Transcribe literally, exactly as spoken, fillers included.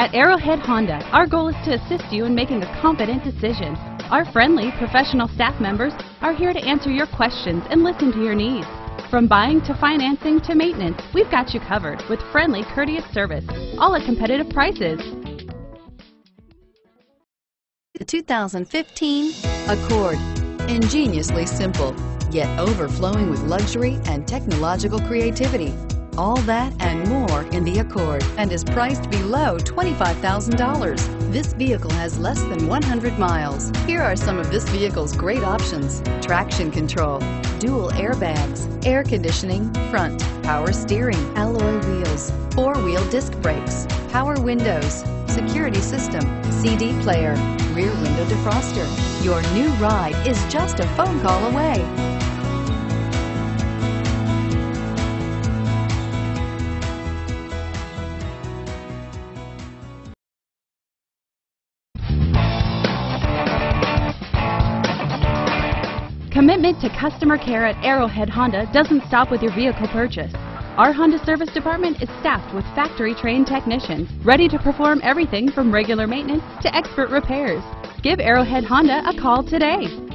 At Arrowhead Honda, our goal is to assist you in making a competent decision. Our friendly, professional staff members are here to answer your questions and listen to your needs. From buying to financing to maintenance, we've got you covered with friendly, courteous service, all at competitive prices. The two thousand fifteen Accord. Ingeniously simple, yet overflowing with luxury and technological creativity. All that and more in the Accord, and is priced below twenty-five thousand dollars. This vehicle has less than one hundred miles. Here are some of this vehicle's great options: traction control, dual airbags, air conditioning, front, power steering, alloy wheels, four-wheel disc brakes, power windows, security system, C D player, rear window defroster. Your new ride is just a phone call away. Commitment to customer care at Arrowhead Honda doesn't stop with your vehicle purchase. Our Honda service department is staffed with factory-trained technicians, ready to perform everything from regular maintenance to expert repairs. Give Arrowhead Honda a call today.